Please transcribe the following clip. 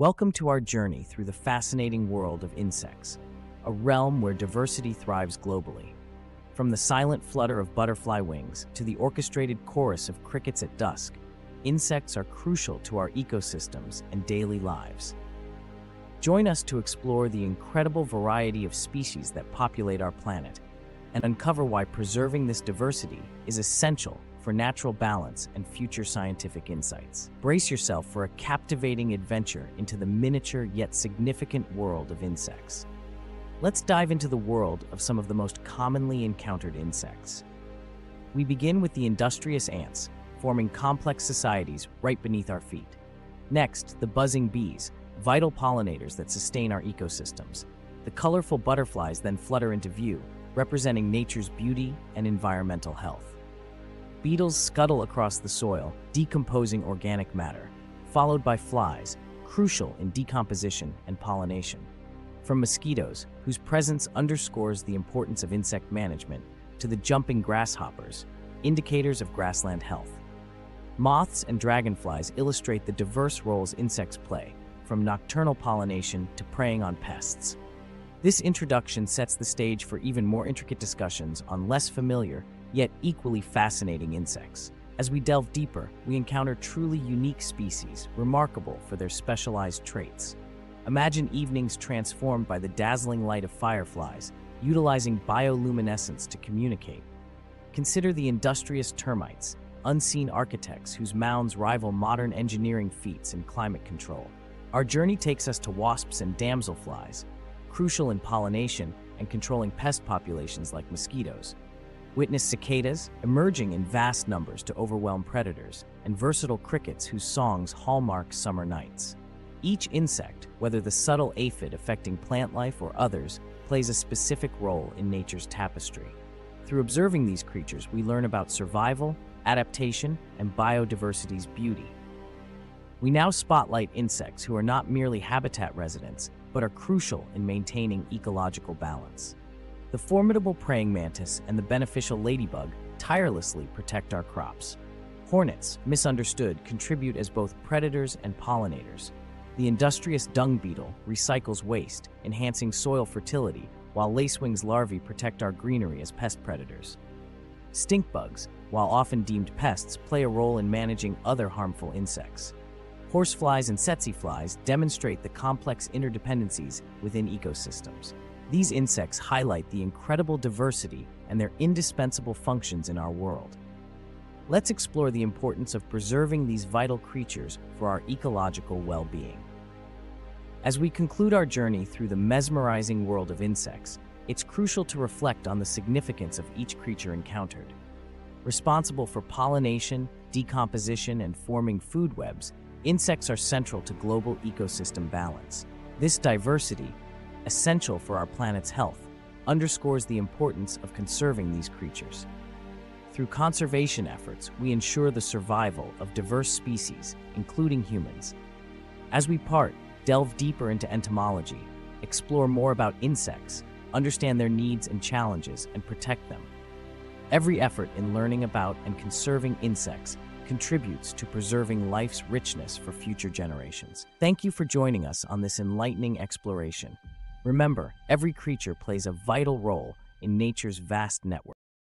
Welcome to our journey through the fascinating world of insects, a realm where diversity thrives globally. From the silent flutter of butterfly wings to the orchestrated chorus of crickets at dusk, insects are crucial to our ecosystems and daily lives. Join us to explore the incredible variety of species that populate our planet and uncover why preserving this diversity is essential for natural balance and future scientific insights. Brace yourself for a captivating adventure into the miniature yet significant world of insects. Let's dive into the world of some of the most commonly encountered insects. We begin with the industrious ants, forming complex societies right beneath our feet. Next, the buzzing bees, vital pollinators that sustain our ecosystems. The colorful butterflies then flutter into view, representing nature's beauty and environmental health. Beetles scuttle across the soil, decomposing organic matter, followed by flies, crucial in decomposition and pollination. From mosquitoes, whose presence underscores the importance of insect management, to the jumping grasshoppers, indicators of grassland health. Moths and dragonflies illustrate the diverse roles insects play, from nocturnal pollination to preying on pests. This introduction sets the stage for even more intricate discussions on less familiar, yet equally fascinating insects. As we delve deeper, we encounter truly unique species, remarkable for their specialized traits. Imagine evenings transformed by the dazzling light of fireflies, utilizing bioluminescence to communicate. Consider the industrious termites, unseen architects whose mounds rival modern engineering feats in climate control. Our journey takes us to wasps and damselflies, crucial in pollination and controlling pest populations like mosquitoes. Witness cicadas, emerging in vast numbers to overwhelm predators, and versatile crickets whose songs hallmark summer nights. Each insect, whether the subtle aphid affecting plant life or others, plays a specific role in nature's tapestry. Through observing these creatures, we learn about survival, adaptation, and biodiversity's beauty. We now spotlight insects who are not merely habitat residents, but are crucial in maintaining ecological balance. The formidable praying mantis and the beneficial ladybug tirelessly protect our crops. Hornets, misunderstood, contribute as both predators and pollinators. The industrious dung beetle recycles waste, enhancing soil fertility, while lacewing's larvae protect our greenery as pest predators. Stink bugs, while often deemed pests, play a role in managing other harmful insects. Horseflies and tsetse flies demonstrate the complex interdependencies within ecosystems. These insects highlight the incredible diversity and their indispensable functions in our world. Let's explore the importance of preserving these vital creatures for our ecological well-being. As we conclude our journey through the mesmerizing world of insects, it's crucial to reflect on the significance of each creature encountered. Responsible for pollination, decomposition, and forming food webs, insects are central to global ecosystem balance. This diversity, essential for our planet's health, underscores the importance of conserving these creatures. Through conservation efforts, we ensure the survival of diverse species, including humans. As we delve deeper into entomology, explore more about insects, understand their needs and challenges, and protect them. Every effort in learning about and conserving insects contributes to preserving life's richness for future generations. Thank you for joining us on this enlightening exploration. Remember, every creature plays a vital role in nature's vast network.